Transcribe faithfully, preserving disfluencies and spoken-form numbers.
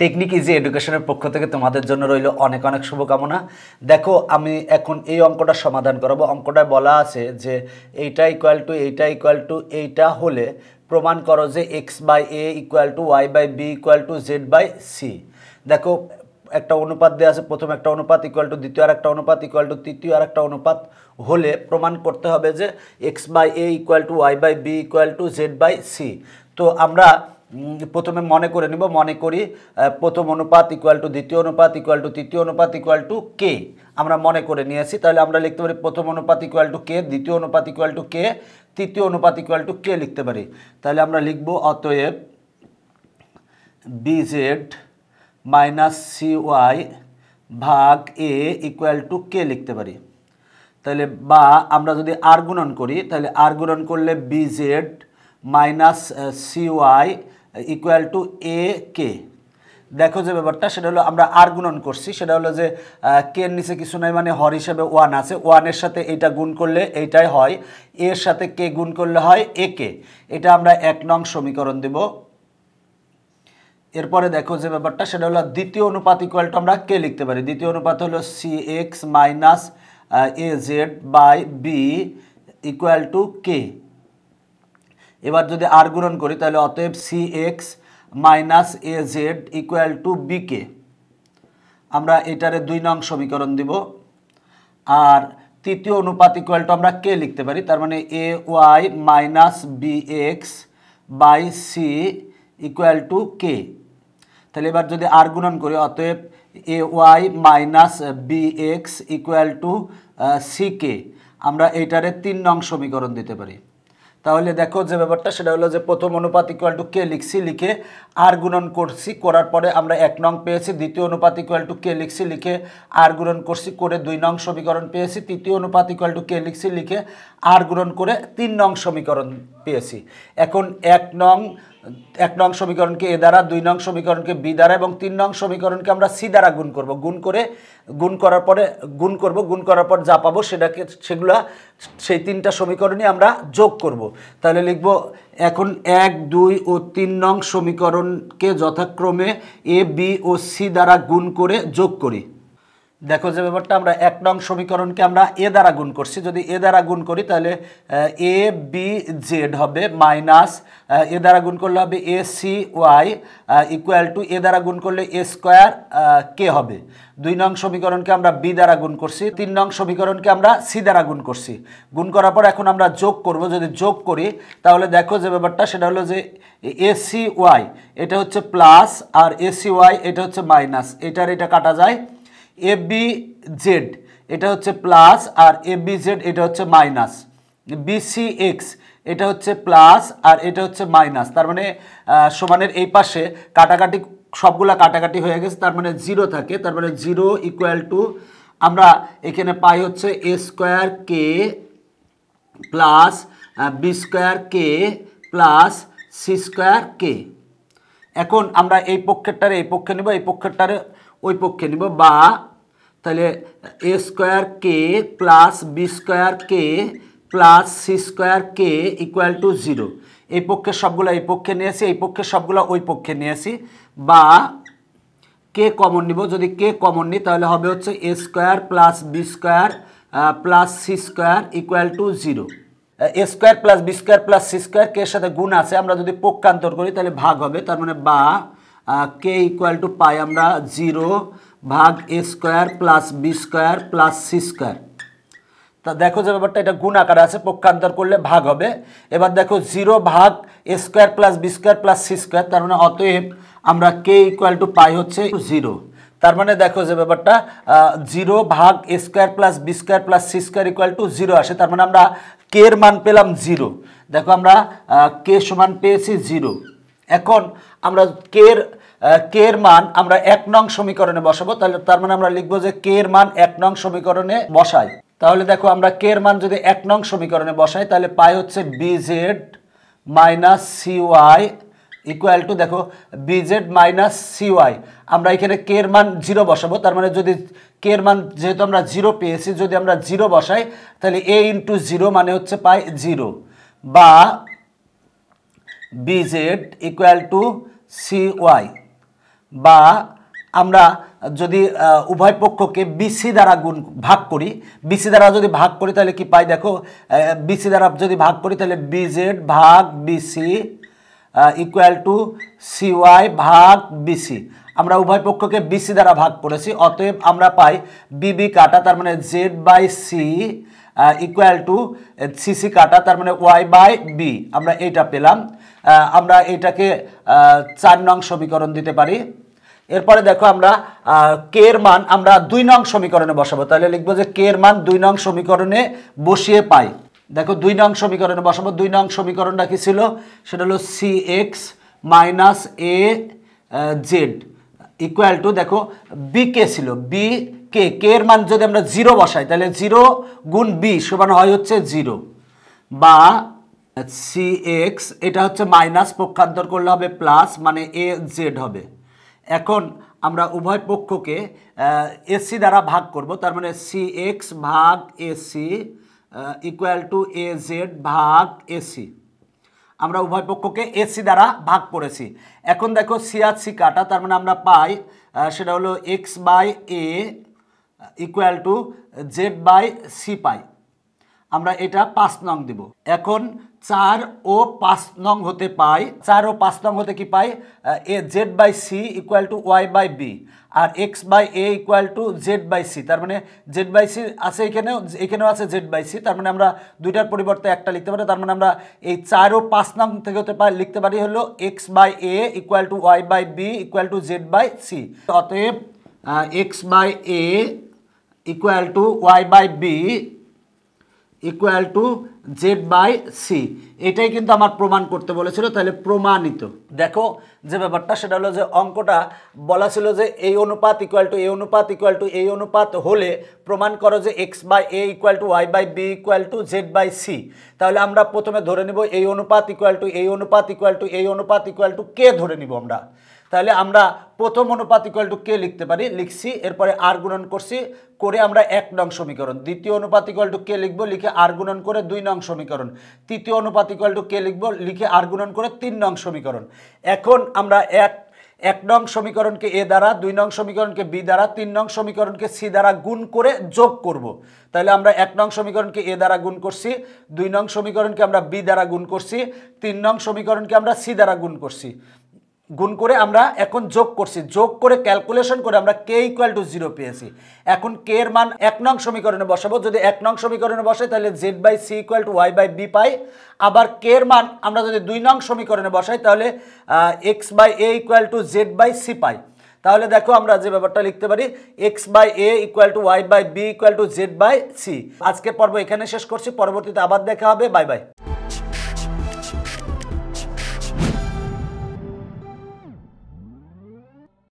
Technique easy এডুকেশনের পক্ষ থেকে তোমাদের জন্য রইল অনেক অনেক শুভকামনা। দেখো আমি এখন এই অঙ্কটা সমাধান করব। অঙ্কটায় বলা আছে যে এইটা ইকুয়াল টু এইটা ইকুয়াল টু এইটা হলে প্রমাণ করো যে x by A equal to Y by B equal to Z by C. দেখো একটা অনুপাত দেওয়া আছে, প্রথম একটা অনুপাত ইকুয়াল টু দ্বিতীয় আর একটা অনুপাত ইকুয়াল টু তৃতীয় আর একটা অনুপাত হলে প্রমাণ করতে হবে যে x by A equal to Y by B equal to Z by C. তো আমরা প্রথমে মনে করে নিব, মনে করি প্রথম অনুপাত ইকুয়াল টু দ্বিতীয় অনুপাত ইকুয়াল টু তৃতীয় অনুপাত ইকুয়াল টু কে আমরা মনে করে নিয়েছি। তাহলে আমরা লিখতে পারি প্রথম অনুপাত ইকুয়াল টু কে, দ্বিতীয় অনুপাত ইকুয়াল টু কে, তৃতীয় অনুপাত ইকুয়াল টু কে লিখতে পারি। তাহলে আমরা লিখব অতএব B Z minus C Y ভাগ এ ইকুয়াল টু কে লিখতে পারি। তাহলে বা আমরা যদি আর গুণন করি, তাহলে আর গুণন করলে B Z minus C Y equal to এ কে। দেখো যে ব্যাপারটা সেটা হলো আমরা আর গুণন করছি, সেটা হলো যে কে এর নিচে কিছু নাই, মানে হর হিসাবে ওয়ান আছে, ওয়ানের সাথে এইটা গুণ করলে এইটাই হয়, এর সাথে কে গুণ করলে হয় এ কে। এটা আমরা এক নং সমীকরণ দেব। এরপরে দেখো যে ব্যাপারটা সেটা হলো দ্বিতীয় অনুপাত ইকুয়াল টু আমরা কে লিখতে পারি। দ্বিতীয় অনুপাত হলো C x minus A Z by B equal to কে। এবার যদি আর গুণন করি তাহলে অতএব C x minus A Z equal to B কে। আমরা এটারে দুই নং সমীকরণ দিব। আর তৃতীয় অনুপাত ইকুয়াল টু আমরা কে লিখতে পারি, তার মানে A Y minus B x by C equal to কে। তাহলে এবার যদি আর গুণন করি অতএব A Y minus B x equal to C K. আমরা এইটারে তিন নং সমীকরণ দিতে পারি। তাহলে দেখো যে ব্যাপারটা সেটা হলো যে প্রথম অনুপাত ইকুয়াল টু কে লিখছি, লিখে আর গুণন করছি, করার পরে আমরা এক নং পেয়েছি। দ্বিতীয় অনুপাত ইকুয়াল টু কে লিখছি, লিখে আর গুণন করছি, করে দুই নং সমীকরণ পেয়েছি। তৃতীয় অনুপাত ইকুয়াল টু কে লিখছি, লিখে আর গুণন করে তিন নং সমীকরণ পেয়েছি। এখন এক নং এক নং সমীকরণকে এ দ্বারা, দুই নং সমীকরণকে বি দ্বারা এবং তিন নং সমীকরণকে আমরা সি দ্বারা গুণ করব। গুণ করে গুণ করার পরে গুণ করব গুণ করার পর যা পাবো সেটাকে সেগুলো সেই তিনটা সমীকরণই আমরা যোগ করব। তাহলে লিখব এখন এক, দুই ও তিন নং সমীকরণকে যথাক্রমে এ, বি ও সি দ্বারা গুণ করে যোগ করি। দেখো যে ব্যাপারটা আমরা এক নং সমীকরণকে আমরা এ দ্বারা গুণ করছি। যদি এ দ্বারা গুণ করি তাহলে এ বি জেড হবে মাইনাস, এ দ্বারা গুণ করলে হবে A C Y equal to, এ দ্বারা গুণ করলে এ স্কোয়ার কে হবে। দুই নং সমীকরণকে আমরা বি দ্বারা গুণ করছি, তিন নং সমীকরণকে আমরা সি দ্বারা গুণ করছি। গুণ করার পর এখন আমরা যোগ করব। যদি যোগ করি তাহলে দেখো যে ব্যাপারটা সেটা হলো যে এ সি ওয়াই এটা হচ্ছে প্লাস আর এ সি ওয়াই এটা হচ্ছে মাইনাস, এটার এটা কাটা যায়। এ বি জেড এটা হচ্ছে প্লাস আর এ বি জেড এটা হচ্ছে মাইনাস, বিসি এক্স এটা হচ্ছে প্লাস আর এটা হচ্ছে মাইনাস। তার মানে সমানের এই পাশে কাটাকাটি, সবগুলা কাটাকাটি হয়ে গেছে, তার মানে জিরো থাকে। তার মানে জিরো ইকুয়াল টু আমরা এখানে পাই হচ্ছে এ স্কোয়ার কে প্লাস বি স্কোয়ার কে প্লাস সি স্কোয়ার কে। এখন আমরা এই পক্ষেরটারে এই পক্ষে নেব, এই পক্ষেরটারে ওই পক্ষে নিব। বা তাহলে এ square K plus B square K plus C square K equal to zero. এই পক্ষে সবগুলো এই পক্ষে নিয়েছি, এই পক্ষে সবগুলো ওই পক্ষে নিয়েছি। বা কে কমন নিব, যদি কে কমন নিই তাহলে হবে হচ্ছে এ square plus B square plus C square equal to zero. A square plus B square plus C square কে এর সাথে গুণ আছে, আমরা যদি পক্ষান্তর করি তাহলে ভাগ হবে। তার মানে বা কে ইকুয়াল টু পাই আমরা জিরো ভাগ a square plus B square plus C square. তা দেখো যে ব্যাপারটা এটা গুণ আকারে আছে, পক্ষান্তর করলে ভাগ হবে। এবার দেখো জিরো ভাগ a square plus B square plus C square, তার মানে অতএব আমরা কে ইকুয়াল টু পাই হচ্ছে জিরো। তার মানে দেখো যে ব্যাপারটা জিরো ভাগ a square plus B square plus C square equal to zero আসে। তার মানে আমরা কে এর মান পেলাম জিরো। দেখো আমরা কে সমান পেয়েছি জিরো। এখন আমরা কে এর কে এর মান আমরা এক নং সমীকরণে বসাবো। তাহলে তার মানে আমরা লিখবো যে কে এর মান এক নং সমীকরণে বসাই। তাহলে দেখো আমরা কে এর মান যদি এক নং সমীকরণে বসাই তাহলে পাই হচ্ছে b Z minus C Y equal to, দেখো b Z minus C y. আমরা এখানে কে এর মান জিরো বসাবো। তার মানে যদি কে এর মান যেহেতু আমরা জিরো পেয়েছি, যদি আমরা জিরো বসাই তাহলে এ ইন্টু জিরো মানে হচ্ছে পাই জিরো। বা b z equal to c y বা আমরা যদি উভয় পক্ষকে বিসি দ্বারা গুণ ভাগ করি, বিসি দ্বারা যদি ভাগ করি তাহলে কি পাই? দেখো বিসি দ্বারা যদি ভাগ করি তাহলে বিজেড ভাগ বিসি ইকুয়াল টু সিওয়াই ভাগ বিসি। আমরা উভয় পক্ষকে বিসি দ্বারা ভাগ করেছি, অতএব আমরা পাই বিবি কাটা, তার মানে z by C equal to c c কাটা, তার মানে ওয়াই বাই বি। আমরা এইটা পেলাম। আমরা এটাকে চার নং সমীকরণ দিতে পারি। এরপরে দেখো আমরা কের মান আমরা দুই নং সমীকরণে বসাবো, তাহলে লিখবো যে কের মান দুই নং সমীকরণে বসিয়ে পাই। দেখো দুই নং সমীকরণে বসাবো। দুই নং সমীকরণটা কি ছিল? সেটা হলো C x minus A Z equal to, দেখো বি কে ছিল, বি কে এর মান যদি আমরা জিরো বসাই তাহলে জিরো গুণ বি সমান হয় হচ্ছে জিরো, বা সি এক্স এটা হচ্ছে মাইনাস পক্ষান্তর করলে হবে প্লাস, মানে এ জেড হবে। এখন আমরা উভয় পক্ষকে এসি দ্বারা ভাগ করব, তার মানে সি এক্স ভাগ AC equal to A Z ভাগ এসি। আমরা উভয় পক্ষকে এসি দ্বারা ভাগ করেছি। এখন দেখো সি আর সি কাটা, তার মানে আমরা পাই সেটা হলো x by A equal to Z by c পাই। আমরা এটা পাঁচ নং দিব। এখন চার ও পাঁচ নং হতে পাই, চার ও পাঁচ নং হতে কি পাই? A Z by C equal to Y by b, আর x by A equal to Z by c, তার মানে জেড বাই সি আছে এখানেও, এখানেও আছে জেড বাই সি, তার মানে আমরা দুইটার পরিবর্তে একটা লিখতে পারি। তার মানে আমরা এই চার ও পাঁচ নং থেকে হতে পাই লিখতে পারি হলো x by A equal to Y by B equal to Z by c. অতএব x by A equal to Y by B equal to Z by c, এটাই কিন্তু আমার প্রমাণ করতে বলেছিল, তাহলে প্রমাণিত। দেখো যে ব্যাপারটা সেটা হলো যে অঙ্কটা বলা ছিল যে এই অনুপাত ইকুয়াল টু এই অনুপাত ইকুয়াল টু এই অনুপাত হলে প্রমাণ করো যে x by A equal to Y by B equal to Z by c. তাহলে আমরা প্রথমে ধরে নেব এই অনুপাত ইকুয়াল টু এই অনুপাত ইকুয়াল টু এই অনুপাত ইকুয়াল টু কে ধরে নিব আমরা। তাহলে আমরা প্রথম অনুপাত ইকুয়াল টু কে লিখতে পারি, লিখছি, এরপরে আর গুণন করছি, করে আমরা এক নং সমীকরণ। দ্বিতীয় অনুপাত ইকুয়াল টু কে লিখবো, লিখে আর গুণন করে দুই নং সমীকরণ। তৃতীয় অনুপাত ইকুয়াল টু কে লিখবো, লিখে আর গুণন করে তিন নং সমীকরণ। এখন আমরা এক এক নং সমীকরণকে এ দ্বারা, দুই নং সমীকরণকে বি দ্বারা, তিন নং সমীকরণকে সি দ্বারা গুণ করে যোগ করব। তাহলে আমরা এক নং সমীকরণকে এ দ্বারা গুণ করছি, দুই নং সমীকরণকে আমরা বি দ্বারা গুণ করছি, তিন নং সমীকরণকে আমরা সি দ্বারা গুণ করছি, গুণ করে আমরা এখন যোগ করছি। যোগ করে ক্যালকুলেশন করে আমরা কে ইকুয়াল টু জিরো পেয়েছি। এখন কে এর মান এক নং সমীকরণে বসাবো। যদি এক নং সমীকরণে বসাই তাহলে z by C equal to Y by b পাই। আবার কে এর মান আমরা যদি দুই নং সমীকরণে বসাই তাহলে x by A equal to Z by c পাই। তাহলে দেখো আমরা যে ব্যাপারটা লিখতে পারি x by A equal to Y by B equal to Z by c. আজকে পর্ব এখানে শেষ করছি, পরবর্তীতে আবার দেখা হবে। Bye by.